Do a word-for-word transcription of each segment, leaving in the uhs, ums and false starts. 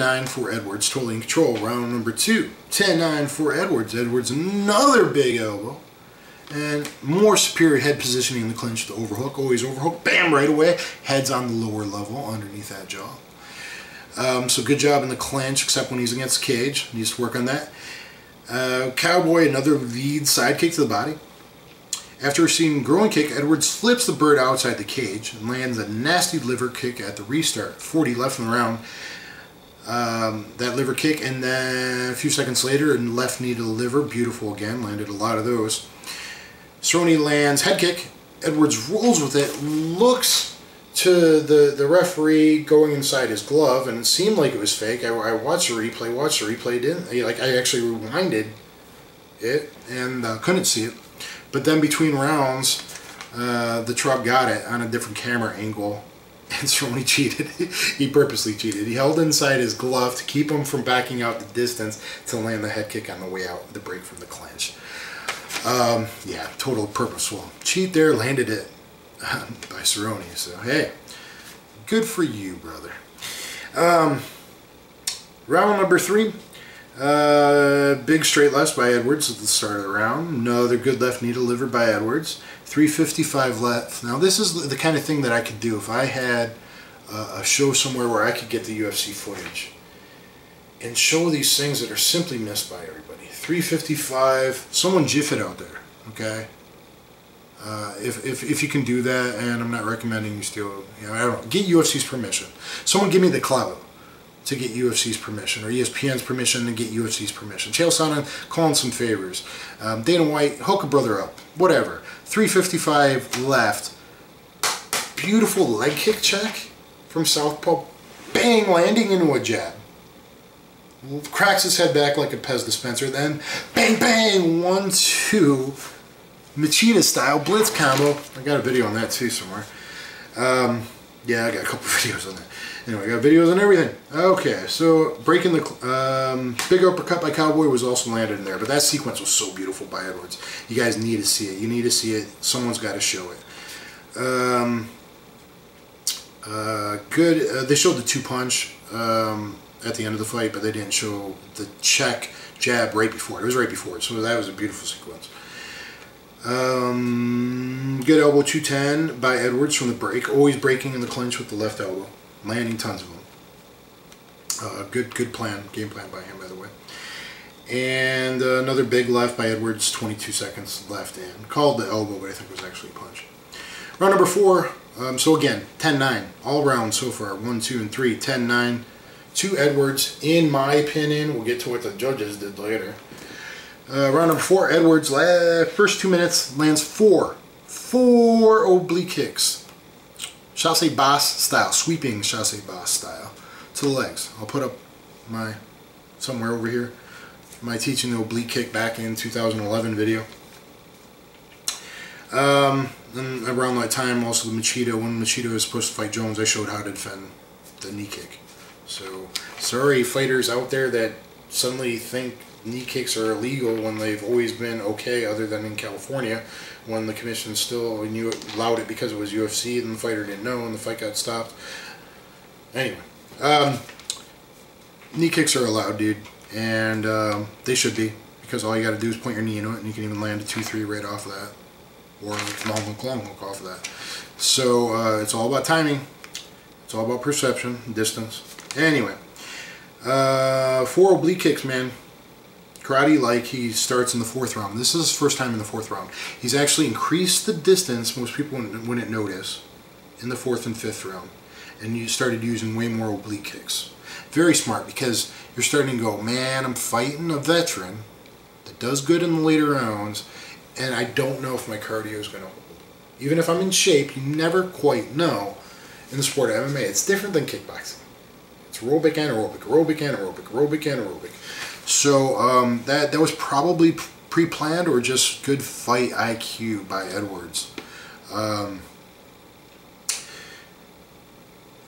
nine for Edwards, totally in control. Round number two, ten nine for Edwards. Edwards, another big elbow. And more superior head positioning in the clinch, the overhook. Always overhook, bam, right away. Head's on the lower level underneath that jaw. Um, so good job in the clinch, except when he's against the cage. He needs to work on that. Uh, Cowboy, another lead sidekick to the body. After receiving a groin kick, Edwards flips the bird outside the cage and lands a nasty liver kick at the restart. forty left in the round. Um, that liver kick, and then a few seconds later, and left knee to the liver. Beautiful again. Landed a lot of those. Cerrone lands head kick. Edwards rolls with it. Looks to the, the referee going inside his glove, and it seemed like it was fake. I, I watched the replay. Watched the replay. Didn't I, like I actually rewinded it and uh, couldn't see it. But then between rounds, uh, the truck got it on a different camera angle, and Cerrone cheated. He purposely cheated. He held inside his glove to keep him from backing out the distance to land the head kick on the way out, the break from the clinch. Um, yeah, total purposeful cheat there. Landed it by Cerrone. So hey, good for you, brother. Um, round number three. Uh, big straight left by Edwards at the start of the round. Another good left knee to liver by Edwards. three fifty-five left. Now this is the kind of thing that I could do if I had uh, a show somewhere where I could get the U F C footage and show these things that are simply missed by everybody. three fifty-five. Someone GIF it out there, okay? Uh, if, if, if you can do that, and I'm not recommending you steal, you know, I don't know, get U F C's permission. Someone give me the clout to get U F C's permission, or E S P N's permission to get U F C's permission. Chael Sonnen calling some favors. Um, Dana White, hook a brother up. Whatever. three fifty-five left. Beautiful leg kick check from southpaw. Bang! Landing into a jab. Cracks his head back like a Pez dispenser. Then, bang, bang! One, two. Machida style blitz combo. I got a video on that too somewhere. Um, yeah, I got a couple videos on that. Anyway, I got videos on everything. Okay, so breaking the um, big uppercut by Cowboy was also landed in there, but that sequence was so beautiful by Edwards. You guys need to see it. You need to see it. Someone's got to show it. Um, uh, good. Uh, they showed the two punch um, at the end of the fight, but they didn't show the check jab right before it. It was right before it, so that was a beautiful sequence. Um, good elbow two ten by Edwards from the break. Always breaking in the clinch with the left elbow. Landing tons of them. Uh, good, good plan, game plan by him, by the way. And uh, another big left by Edwards, twenty-two seconds left in. Called the elbow, but I think it was actually a punch. Round number four, um, so again, ten nine. All rounds so far, one, two, and three, ten nine to Edwards, in my opinion. We'll get to what the judges did later. Uh, round number four, Edwards, la first two minutes, lands four. Four oblique kicks. Chassé Bas style, sweeping Chassé Bas style to the legs. I'll put up my, somewhere over here, my teaching the oblique kick back in two thousand eleven video. Um, and around that time also the Machida, when Machida was supposed to fight Jones, I showed how to defend the knee kick. So, sorry fighters out there that suddenly think knee kicks are illegal when they've always been okay, other than in California when the commission still knew it, allowed it because it was U F C and the fighter didn't know and the fight got stopped. Anyway, um, knee kicks are allowed, dude, and um, they should be, because all you got to do is point your knee into it and you can even land a two three right off of that, or a long hook, long hook off of that. So uh, it's all about timing, it's all about perception, distance. Anyway, uh, four oblique kicks, man. Karate like he starts in the fourth round. This is his first time in the fourth round. He's actually increased the distance, most people wouldn't notice, in the fourth and fifth round. And you started using way more oblique kicks. Very smart, because you're starting to go, man, I'm fighting a veteran that does good in the later rounds, and I don't know if my cardio is going to hold. Even if I'm in shape, you never quite know in the sport of M M A. It's different than kickboxing. It's aerobic, anaerobic, aerobic, anaerobic, aerobic, anaerobic. So um, that, that was probably pre-planned or just good fight I Q by Edwards. Um,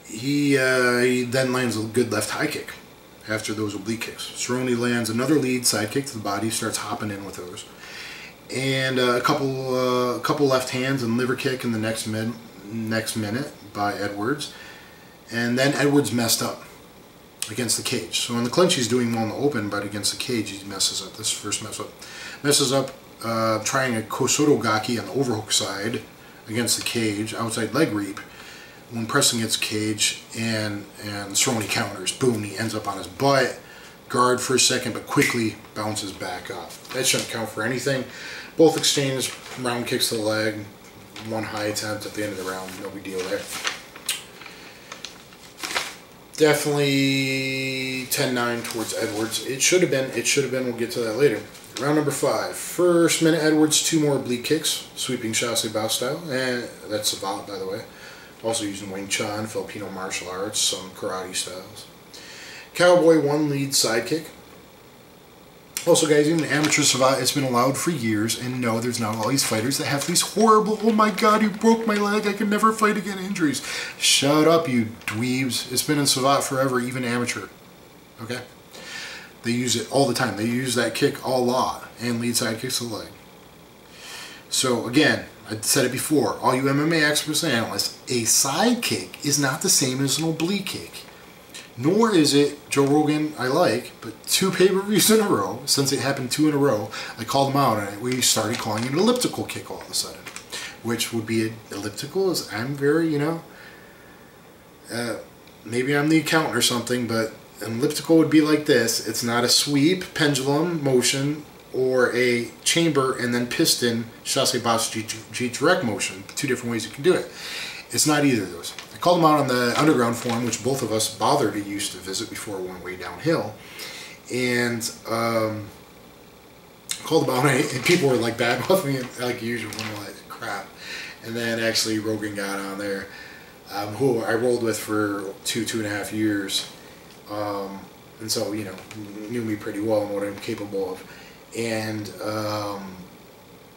he, uh, he then lands a good left high kick after those oblique kicks. Cerrone lands another lead side kick to the body, starts hopping in with those. And uh, a couple uh, a couple left hands and liver kick in the next, min next minute by Edwards. And then Edwards messed up. against the cage. So in the clinch, he's doing well in the open, but against the cage, he messes up. This first mess up. Messes up uh, trying a Kosodogaki on the overhook side against the cage, outside leg reap, when pressing its cage, and, and Cerrone counters. Boom, he ends up on his butt, guard for a second, but quickly bounces back up. That shouldn't count for anything. Both exchange, round kicks to the leg, one high attempt at the end of the round, no big deal there. Definitely ten nine towards Edwards. It should have been, it should have been, we'll get to that later. Round number five. First minute, Edwards, two more oblique kicks, sweeping chassis bow style, and that's about, by the way. Also using Wing Chun, Filipino martial arts, some karate styles. Cowboy one lead sidekick. Also, guys, even amateur savate, it's been allowed for years, and no, there's not all these fighters that have these horrible, oh my god, you broke my leg, I can never fight again injuries. Shut up, you dweebs. It's been in savate forever, even amateur. Okay? They use it all the time. They use that kick a lot, and lead sidekicks to the leg. So, again, I said it before, all you M M A experts and analysts, a sidekick is not the same as an oblique kick. Nor is it, Joe Rogan I like, but two pay-per-views in a row, since it happened two in a row, I called them out and we started calling it an elliptical kick all of a sudden. Which would be, elliptical is, I'm very, you know, uh, maybe I'm the accountant or something, but an elliptical would be like this. It's not a sweep, pendulum, motion, or a chamber and then piston, chasse basse G direct motion. Two different ways you can do it. It's not either of those. I called them out on the underground forum, which both of us bothered to used to visit before we went way downhill. And um, called them out, and people were like bad with me, like usual, like crap. And then actually Rogan got on there, um, who I rolled with for two, two and a half years. Um, and so, you know, knew me pretty well and what I'm capable of. And um,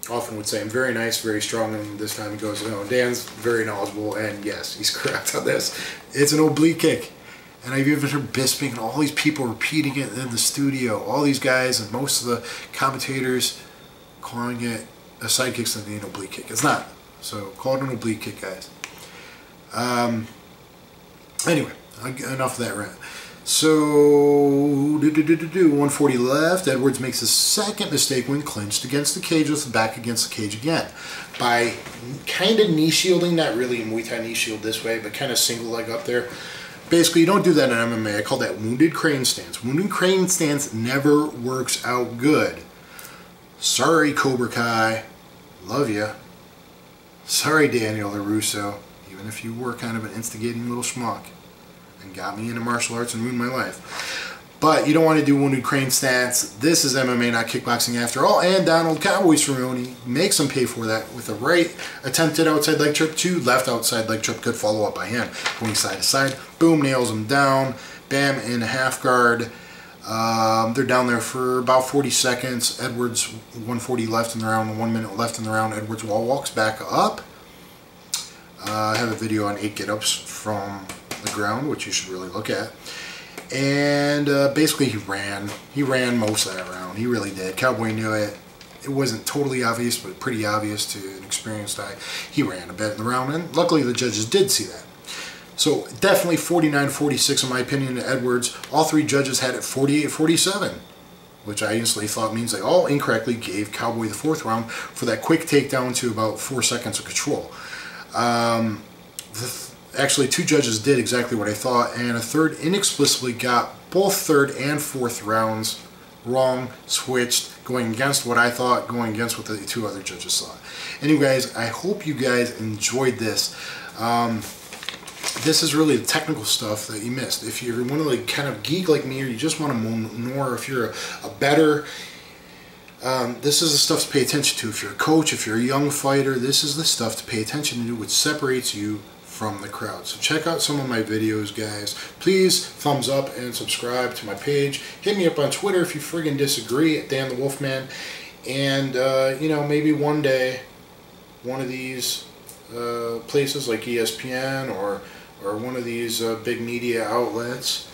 often would say I'm very nice, very strong, and this time he goes, no, Dan's very knowledgeable, and yes, he's correct on this. It's an oblique kick. And I've even heard Bisping and all these people repeating it in the studio, all these guys and most of the commentators calling it a sidekick than an oblique kick. It's not. So call it an oblique kick, guys. Um, anyway, enough of that rant. So, do, do, do, do, do. one forty left. Edwards makes his second mistake when clinched against the cage with the back against the cage again. By kind of knee shielding, not really a Muay Thai knee shield this way, but kind of single leg up there. Basically, you don't do that in M M A. I call that wounded crane stance. Wounded crane stance never works out good. Sorry, Cobra Kai. Love ya. Sorry, Daniel LaRusso. Even if you were kind of an instigating little schmuck and got me into martial arts and ruined my life. But you don't want to do wounded crane stance. This is M M A, not kickboxing after all. And Donald Cowboy Cerrone makes him pay for that with a right attempted outside leg trip to left outside leg trip. Good follow up by him. Going side to side. Boom, nails him down. Bam, in a half guard. Um, they're down there for about forty seconds. Edwards, one forty left in the round. One minute left in the round. Edwards wall walks back up. Uh, I have a video on eight get-ups from the ground, which you should really look at. And uh, basically he ran. He ran most of that round. He really did. Cowboy knew it. It wasn't totally obvious, but pretty obvious to an experienced eye. He ran a bit in the round, and luckily the judges did see that. So definitely forty-nine forty-six in my opinion to Edwards. All three judges had it forty-eight forty-seven, which I instantly thought means they all incorrectly gave Cowboy the fourth round for that quick takedown to about four seconds of control. Um, the th Actually, two judges did exactly what I thought, and a third inexplicably got both third and fourth rounds wrong, switched, going against what I thought, going against what the two other judges thought. Anyways, I hope you guys enjoyed this. Um, this is really the technical stuff that you missed. If you're one of the kind of geek like me, or you just want to know more, if you're a, a better... Um, this is the stuff to pay attention to. If you're a coach, if you're a young fighter, this is the stuff to pay attention to, which separates you from the crowd. So check out some of my videos, guys. Please thumbs up and subscribe to my page. Hit me up on Twitter if you friggin' disagree at Dan the Wolfman. And uh, you know, maybe one day, one of these uh, places like E S P N or or one of these uh, big media outlets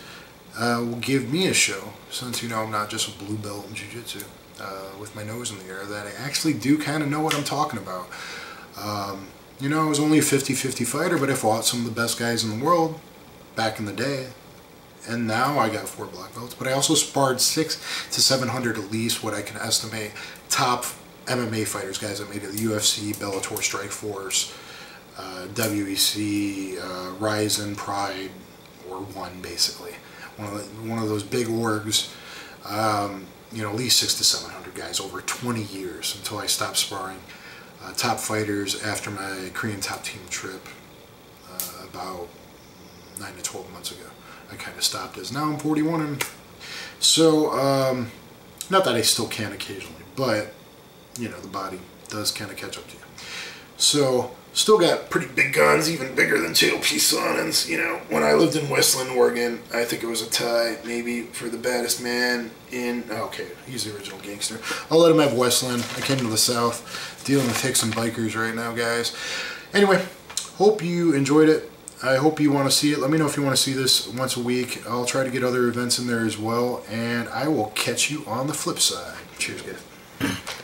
uh, will give me a show. Since you know I'm not just a blue belt in jiu-jitsu uh, with my nose in the air, that I actually do kind of know what I'm talking about. Um, You know, I was only a fifty fifty fighter, but I fought some of the best guys in the world back in the day. and now I got four black belts, but I also sparred six to seven hundred at least, what I can estimate, top M M A fighters, guys that made it, the U F C, Bellator, Strikeforce, uh, W E C, uh, Ryzen, Pride, or One, basically. One of, the, one of those big orgs, um, you know, at least six to seven hundred guys over twenty years until I stopped sparring uh, top fighters after my Korean top team trip uh, about nine to twelve months ago. I kind of stopped as now I'm forty-one, and so um, not that I still can occasionally, but you know, the body does kind of catch up to you. So still got pretty big guns, even bigger than Chael Sonnen's. You know, when I lived in Westland, Oregon, I think it was a tie maybe for the baddest man in, okay, he's the original gangster. I'll let him have Westland. I came to the South, dealing with hicks and bikers right now, guys. Anyway, hope you enjoyed it. I hope you want to see it. Let me know if you want to see this once a week. I'll try to get other events in there as well, and I will catch you on the flip side. Cheers, guys.